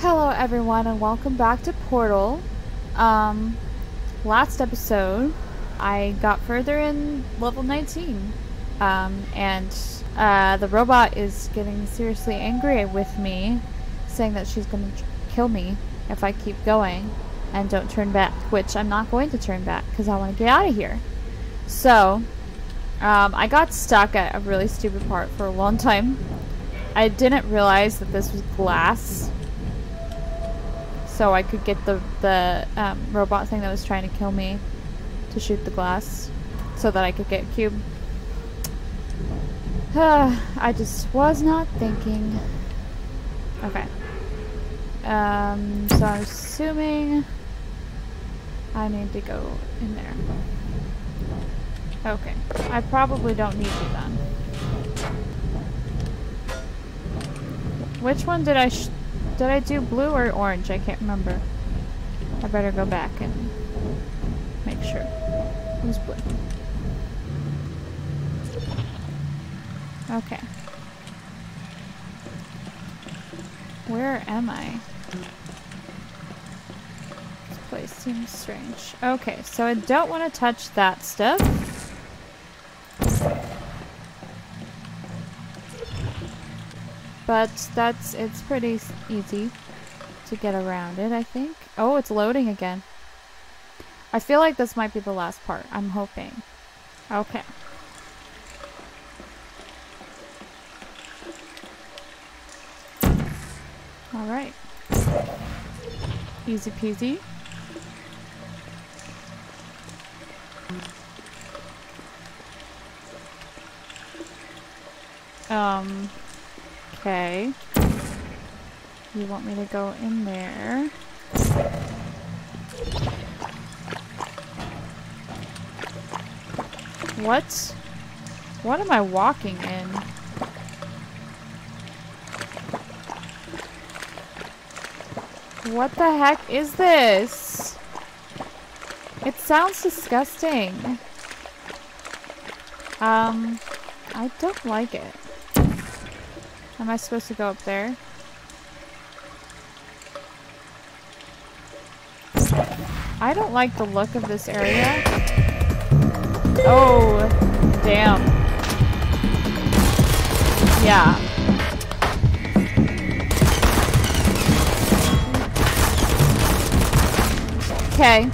Hello everyone and welcome back to Portal. Last episode I got further in level 19 the robot is getting seriously angry with me, saying that she's gonna kill me if I keep going and don't turn back, which I'm not going to turn back because I want to get out of here. So I got stuck at a really stupid part for a long time. I didn't realize that this was glass, so I could get the robot thing that was trying to kill me to shoot the glass so that I could get cube. I just was not thinking. Okay. So I'm assuming I need to go in there. Okay. I probably don't need you then. Which one did I do blue or orange? I can't remember. I better go back and make sure. It was blue. Okay. Where am I? This place seems strange. Okay, so I don't want to touch that stuff. But it's pretty easy to get around it, I think. Oh, it's loading again. I feel like this might be the last part. I'm hoping. Okay. Alright. Easy peasy. Okay. You want me to go in there? What? What am I walking in? What the heck is this? It sounds disgusting. I don't like it. Am I supposed to go up there? I don't like the look of this area. Oh, damn. Yeah. Okay.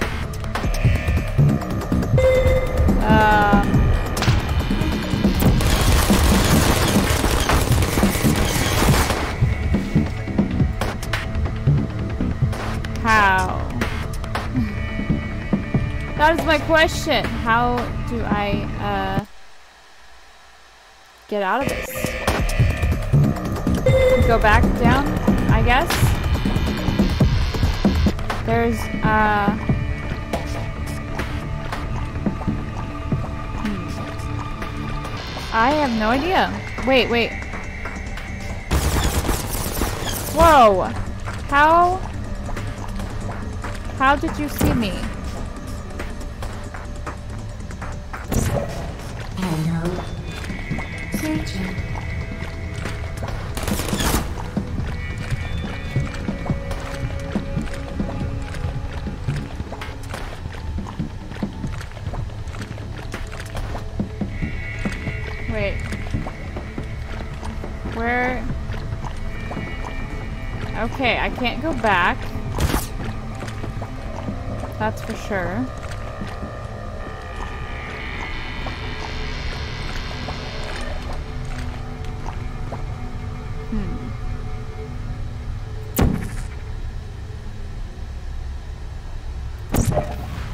How? That is my question. How do I get out of this? Go back down, I guess. There's I have no idea. Wait. Whoa. How did you see me? Hello. Searching. Wait. Where? Okay, I can't go back. That's for sure.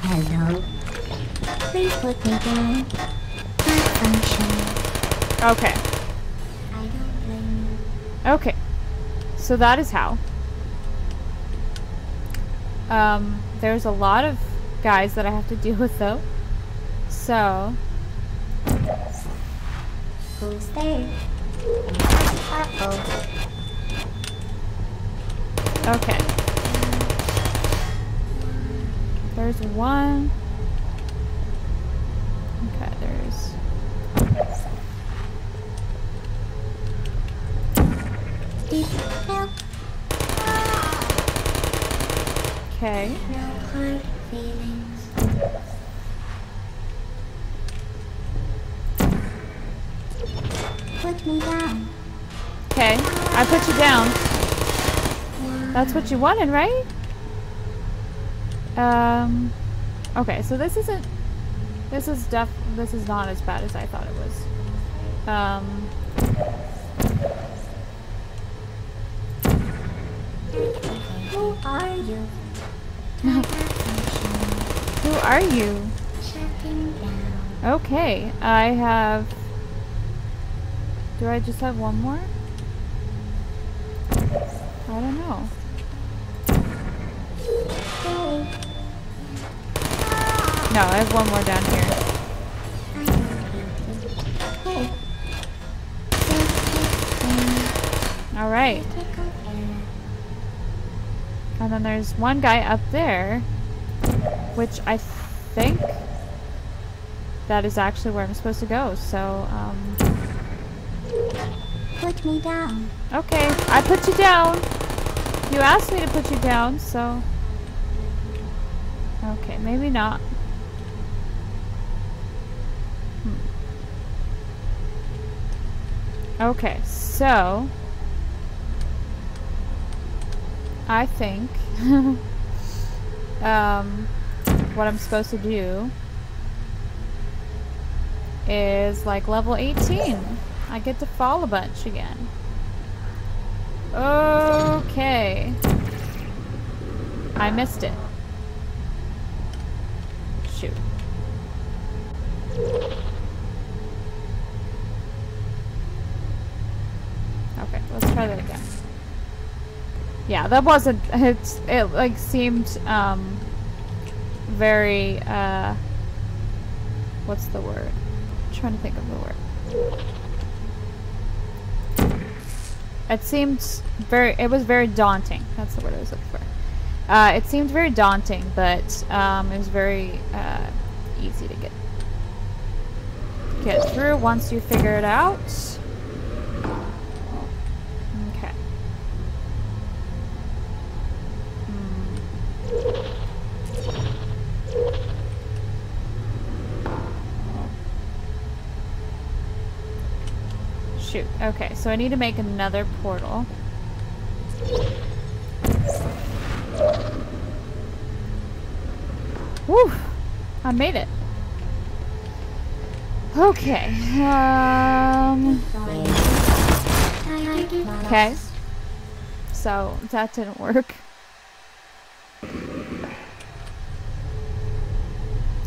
Hello. Please put me down. Malfunction. Okay. I don't blame you. Okay. So that is how. There's a lot of guys that I have to deal with, though. So... Who's there? Uh-oh. Okay. There's one... Okay, there's... Help! Okay. No hard feelings. Put me down. Okay, I put you down. That's what you wanted, right? Okay, so this isn't... This is not as bad as I thought it was. Who are you? Who are you? Shutting down. Okay, I have... Do I just have one more? I don't know. No, I have one more down here. All right. And then there's one guy up there, which I think that is actually where I'm supposed to go. So, Put me down. Okay, I put you down. You asked me to put you down, so. Okay, maybe not. Okay, so I think what I'm supposed to do is like level 18. I get to fall a bunch again. Okay. I missed it. Shoot. Okay, let's try that again. Yeah, that wasn't... It like seemed very... what's the word? I'm trying to think of the word. It seemed very... It was very daunting. That's the word I was looking for. It seemed very daunting, but it was very easy to get through once you figure it out. Shoot. Okay, so I need to make another portal. Woo! I made it. Okay. Okay. So that didn't work.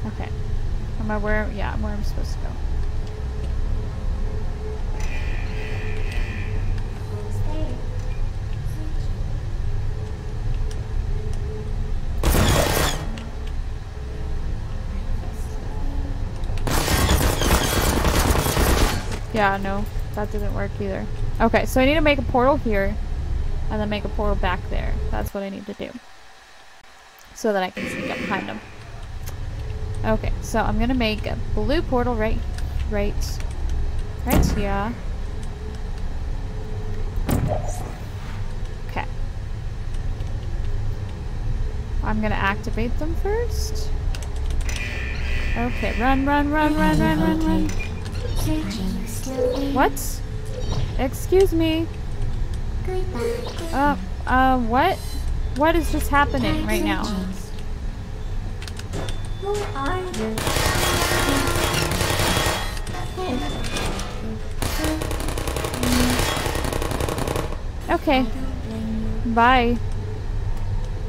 Okay. Am I where? Yeah, I'm where I'm supposed to go. Yeah, no, that didn't work either. Okay, so I need to make a portal here and then make a portal back there. That's what I need to do so that I can sneak up behind them. Okay, so I'm gonna make a blue portal right here. Okay. I'm gonna activate them first. Okay, run, run, run, run, run, run, run. What? Excuse me. What? What is just happening right now? Okay. Bye.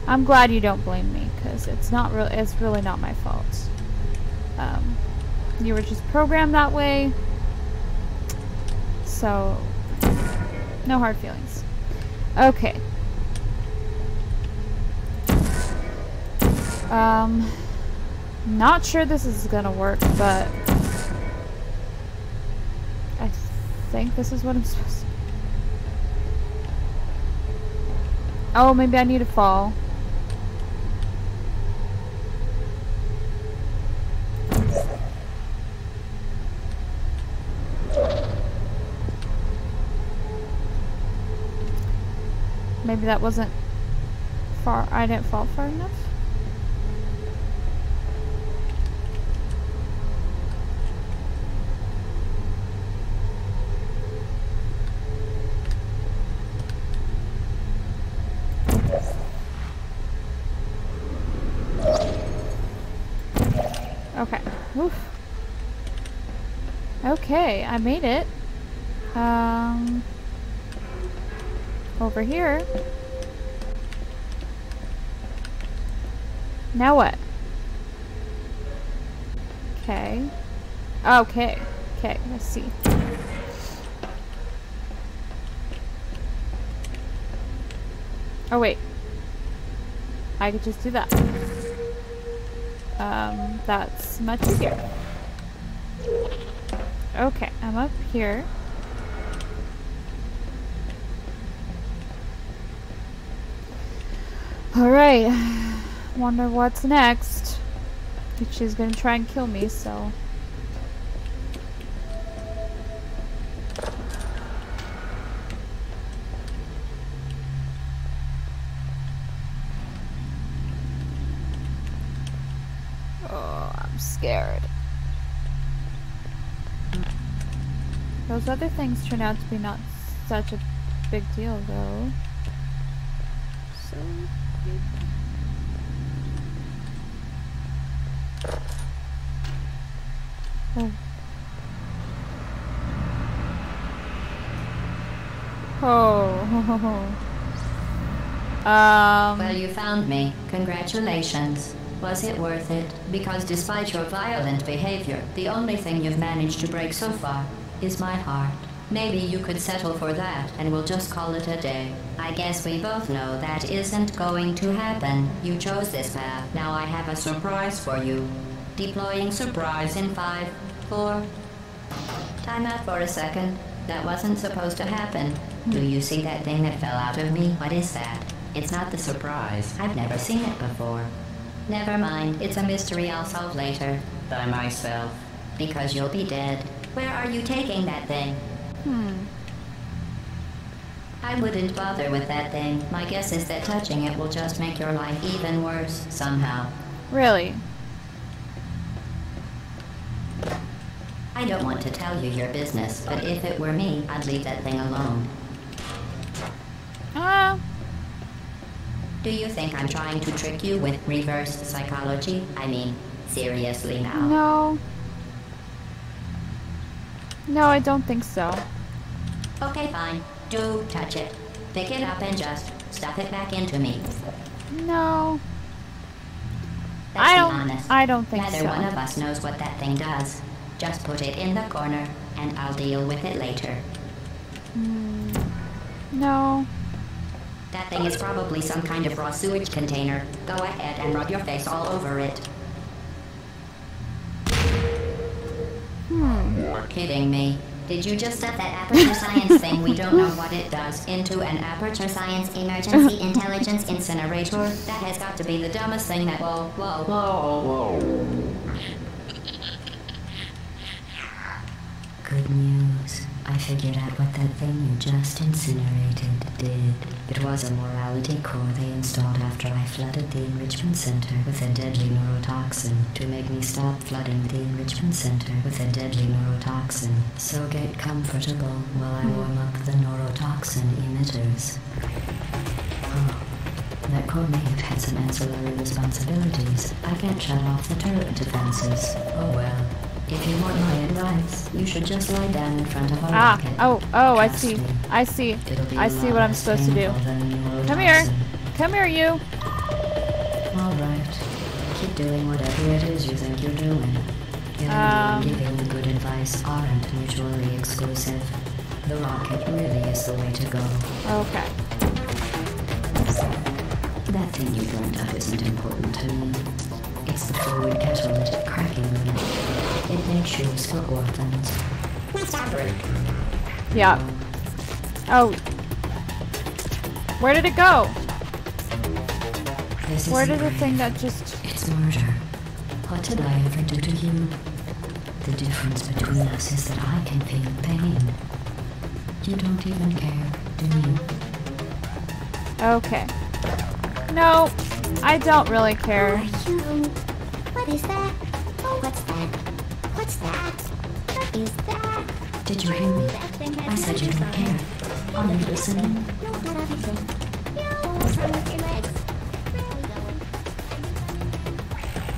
I'm glad you don't blame me, because it's not real. It's really not my fault. You were just programmed that way. So, no hard feelings. Okay. Not sure this is gonna work, but I think this is what I'm supposed to do. Oh, maybe I need to fall. Maybe that wasn't far. I didn't fall far enough. Okay. Oof. Okay, I made it. Over here. Now what? Okay. Okay. Okay, let's see. Oh wait. I could just do that. That's much easier. Okay, I'm up here. Alright, wonder what's next. She's gonna try and kill me, so... Oh, I'm scared. Those other things turned out to be not such a big deal, though. So... Oh. Oh. Well, you found me. Congratulations. Was it worth it? Because despite your violent behavior, the only thing you've managed to break so far is my heart. Maybe you could settle for that, and we'll just call it a day. I guess we both know that isn't going to happen. You chose this path. Now I have a surprise for you. Deploying surprise in 5, 4... Time out for a second. That wasn't supposed to happen. Do you see that thing that fell out of me? What is that? It's not the surprise. I've never seen it before. Never mind. It's a mystery I'll solve later. By myself. Because you'll be dead. Where are you taking that thing? I wouldn't bother with that thing. My guess is that touching it will just make your life even worse, somehow. Really? I don't want to tell you your business, but if it were me, I'd leave that thing alone. Do you think I'm trying to trick you with reverse psychology? I mean, seriously now. No. No, I don't think so. Okay, fine. Do touch it. Pick it up and just stuff it back into me. No. Let's I don't think so. Neither one of us knows what that thing does. Just put it in the corner, and I'll deal with it later. No. That thing is probably some kind of raw sewage container. Go ahead and rub your face all over it. You're kidding me. Did you just stuff that Aperture Science thing we don't know what it does into an Aperture Science emergency intelligence incinerator? That has got to be the dumbest thing that... Whoa, whoa, whoa, whoa. Good news. I figured out what that thing you just incinerated did. It was a morality core they installed after I flooded the enrichment center with a deadly neurotoxin to make me stop flooding the enrichment center with a deadly neurotoxin. So get comfortable while I warm up the neurotoxin emitters. That core may have had some ancillary responsibilities. I can't shut off the turret defenses. Oh well. If you want my advice, you should just lie down in front of a rocket. I see. I see. I see what I'm supposed to do. Come here. Come here, you. Alright. Keep doing whatever it is you think you're doing. Giving the good advice aren't mutually exclusive. The rocket really is the way to go. Okay. That thing you joined up isn't important to me. It's the forward catalytic cracking unit. It makes shoes for orphans. Yeah. Oh. Where did it go? Where did the thing that just... It's murder. What did I ever do to you? The difference between us is that I can feel pain. You don't even care, do you? Okay. No, I don't really care. What is that? What's that? What's that? What is that? Did you hear me? I said you don't care. Are you listening?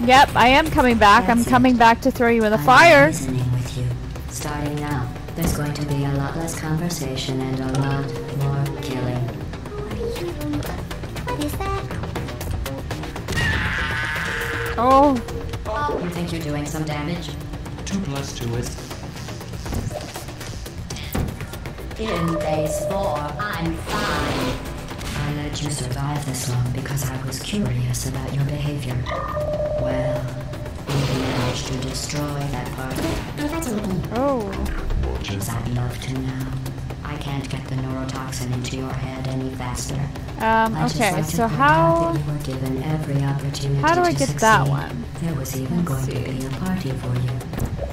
Yep, I am coming back. I'm coming back to throw you in the fire. Listening with you. Starting now, there's going to be a lot less conversation and a lot more killing. What is that? Oh. You think you're doing some damage? 2 plus 2 is. In phase 4, I'm fine. I let you survive this long because I was curious about your behavior. Well, you managed to destroy that part. Oh. Things I'd love to know. I can't get the neurotoxin into your head any faster. Okay, so how do I get that one? There was even going to be a party for you.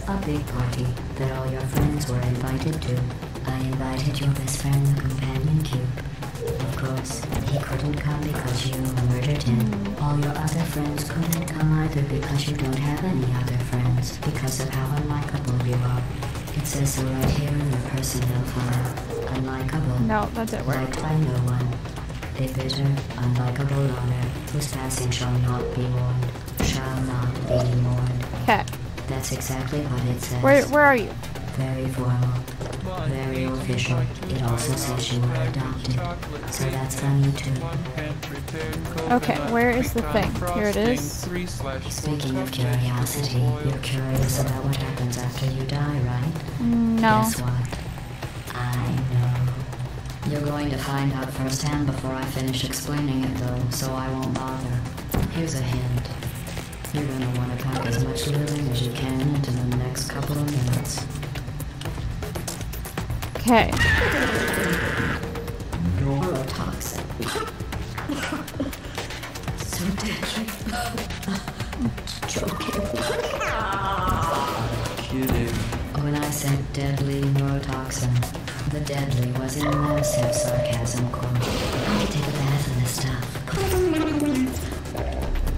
A big party that all your friends were invited to. I invited your best friend, the companion cube. Of course, he couldn't come because you murdered him. All your other friends couldn't come either because you don't have any other friends. Because of how unlikable you are. It says so right here in your personnel file. Unlikable. No, that didn't work. Liked by no one. A bitter, unlikable loner whose passing shall not be mourned. Shall not be mourned. Okay. That's exactly what it says. Where are you? Very formal. Very official. It also says you were adopted. So that's funny too. Okay, where is the thing? Here it is. Speaking of curiosity, you're curious about what happens after you die, right? No. Guess what? I know. You're going to find out firsthand before I finish explaining it though, so I won't bother. Here's a hint. You're gonna want to pack as much living as you can into the next couple of minutes. Okay. Neurotoxin. So deadly. Joking. When I said deadly neurotoxin, the deadly was in massive sarcasm quote. I could take a bath in this stuff.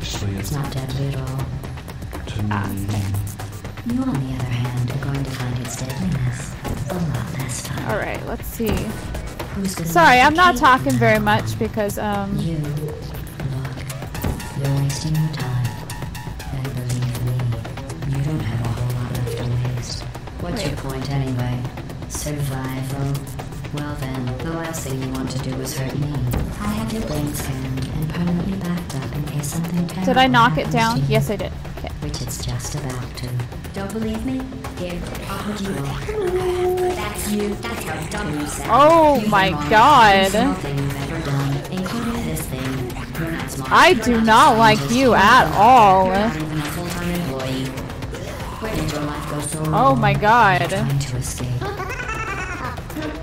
Actually, it's not deadly at all. You, on the other hand, are going to find its deadliness a lot less fun. Alright, let's see. Sorry, I'm not talking very much because, You, look, you're wasting your time. And believe me, you don't have a whole lot left to waste. What's your point anyway? Survival? Well then, the last thing you want to do is hurt me. I have your brain scanned and permanently backed up in case something terrible. Did I knock it down? Yes, I did. Okay. Which it's just about to. Don't believe me? Here, I'll hold you up. That's you. That's how dumb you sound. Oh my god. I do not like you at all. Oh my god.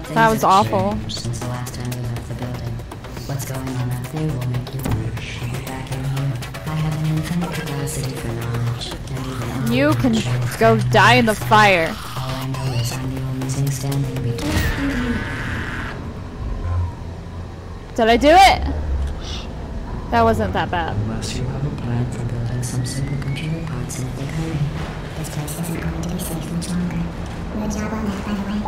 That was awful. Since the last time you left the building, what's going on up there will make you wish. Back in here, I have an infinite capacity for knowledge. You can go die in the fire. All I know is I'm the only thing standing between. Did I do it? That wasn't that bad. Unless you have a plan for building some supercomputer parts in the hurry. This place isn't going to be safe much longer. Your job on that, by the way.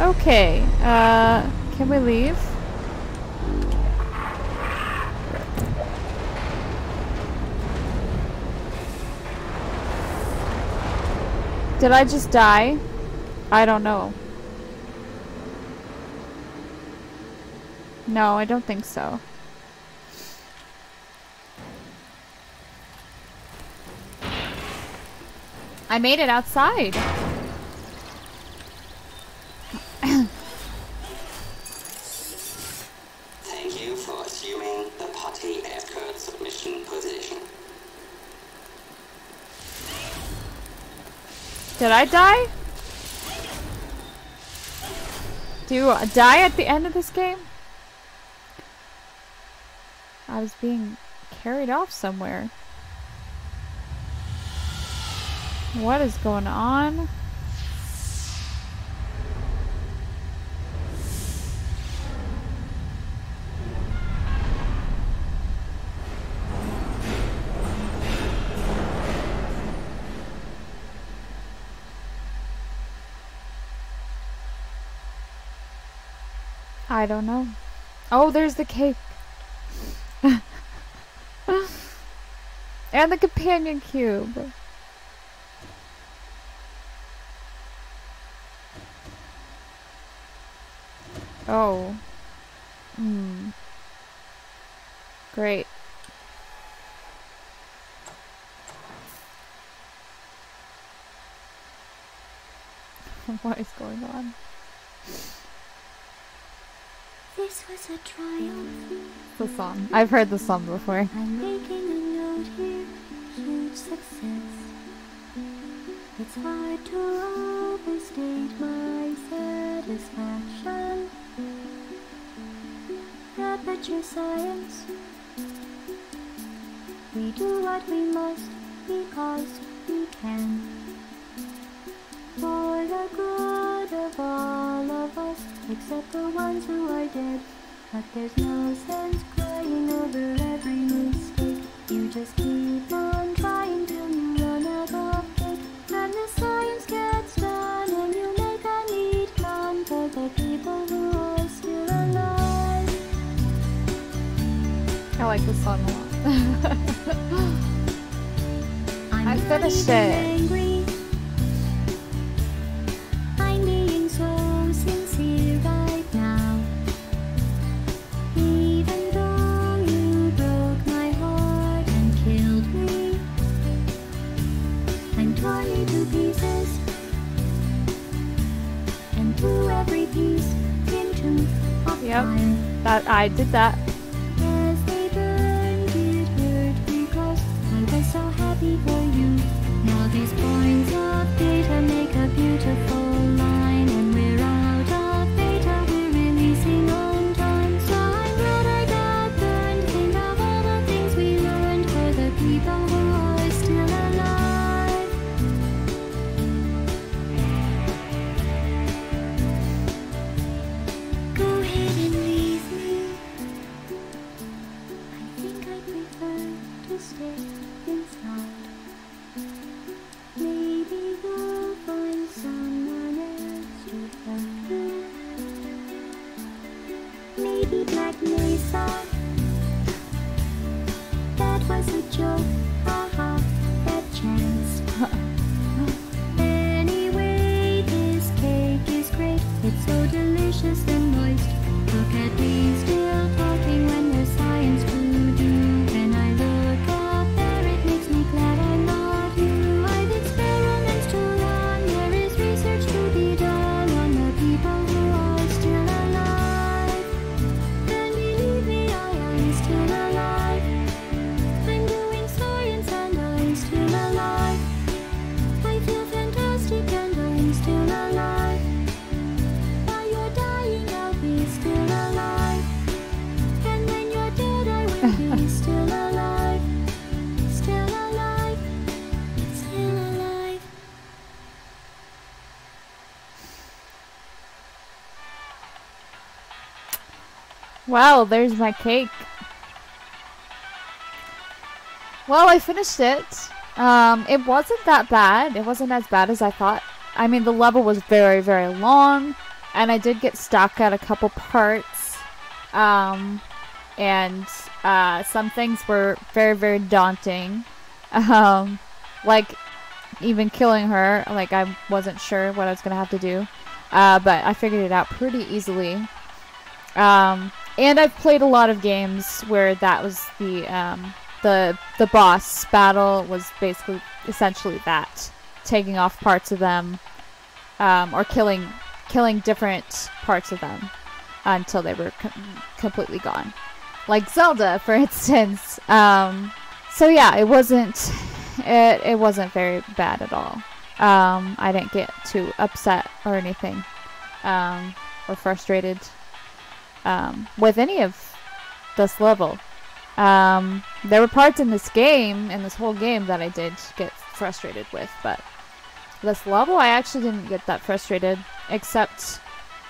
Okay, can we leave? Did I just die? I don't know. No, I don't think so. I made it outside. Thank you for assuming the party after submission position. Did I die? Do you die at the end of this game? I was being carried off somewhere. What is going on? I don't know. Oh, there's the cake. And the companion cube. Oh. Hmm. Great. What is going on? This was a triumph. The song. I've heard this song before. I'm making a note here. Huge success. It's hard to overstate my satisfaction. Aperture Science. We do what we must because we can. For the good of all of us. Except the ones who are dead. But there's no sense crying over every mistake. You just keep on trying till you run out of cake. And the science gets done and you make a neat plan for the people who are still alive. I like this song a lot. I finished it. Yep, that I did that. As they burned, it hurt because I was so happy for you. Now these points of data make a beautiful line, and we're out of data. We're releasing on time, so I'm glad I got burned. Think of all the things we learned for the people who are still alive. Go ahead. Wow, there's my cake. Well, I finished it. It wasn't that bad. It wasn't as bad as I thought. I mean, the level was very, very long, and I did get stuck at a couple parts. Some things were very, very daunting. Like, even killing her, like, I wasn't sure what I was going to have to do. But I figured it out pretty easily. And I've played a lot of games where that was the boss battle was basically essentially that, taking off parts of them, or killing different parts of them until they were completely gone, like Zelda, for instance. So yeah, it wasn't very bad at all. I didn't get too upset or anything, or frustrated. With any of this level. There were parts in this whole game that I did get frustrated with, but this level, I actually didn't get that frustrated, except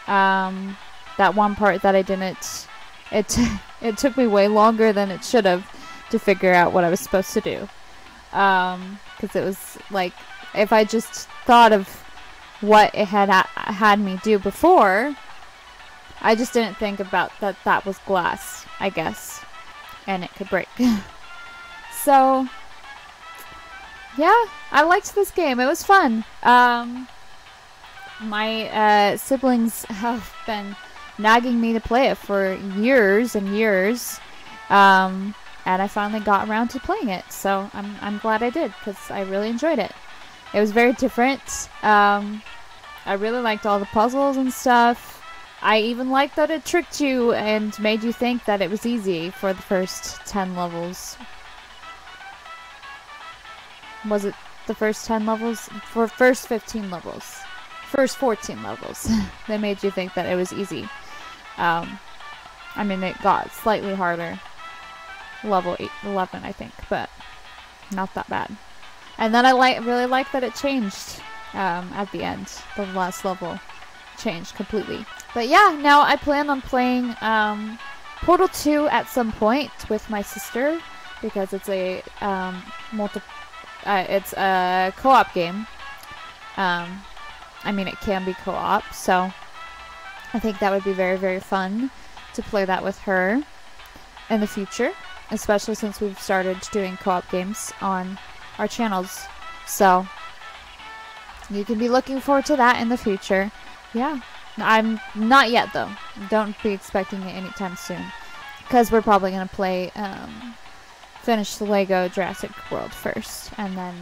that one part that I didn't. It took me way longer than it should have to figure out what I was supposed to do, because it was like, if I just thought of what it had me do before, I just didn't think about that that was glass, I guess, and it could break. So yeah, I liked this game. It was fun. My siblings have been nagging me to play it for years and years, and I finally got around to playing it. So I'm glad I did, because I really enjoyed it. It was very different. I really liked all the puzzles and stuff. I even liked that it tricked you and made you think that it was easy for the first 10 levels. Was it the first 10 levels? For first 15 levels. First 14 levels. They made you think that it was easy. I mean, it got slightly harder. Level 11, I think, but not that bad. And then I really liked that it changed at the end. The last level changed completely. But yeah, now I plan on playing Portal 2 at some point with my sister, because it's a it's a co-op game. I mean, it can be co-op, so I think that would be very, very fun to play that with her in the future, especially since we've started doing co-op games on our channels. So you can be looking forward to that in the future. Yeah. I'm not yet, though. Don't be expecting it anytime soon, because we're probably going to play, finish the Lego Jurassic World first, and then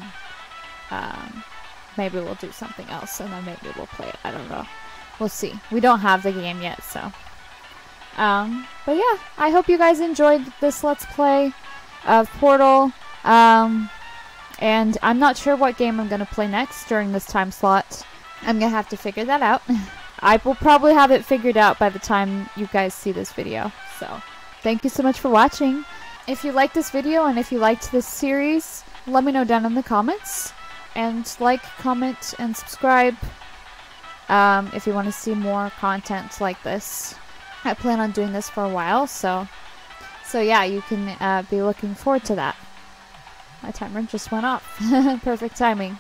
maybe we'll do something else, and then maybe we'll play it. I don't know. We'll see. We don't have the game yet, so. But yeah, I hope you guys enjoyed this Let's Play of Portal, and I'm not sure what game I'm going to play next during this time slot. I'm going to have to figure that out. I will probably have it figured out by the time you guys see this video. So, thank you so much for watching. If you liked this video and if you liked this series, let me know down in the comments. And like, comment, and subscribe if you want to see more content like this. I plan on doing this for a while, so yeah, you can be looking forward to that. My timer just went off. Perfect timing.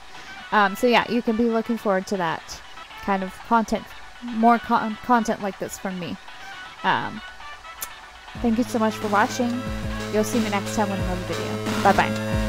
So yeah, you can be looking forward to that kind of content. More content like this from me. Thank you so much for watching. You'll see me next time with another video. Bye bye.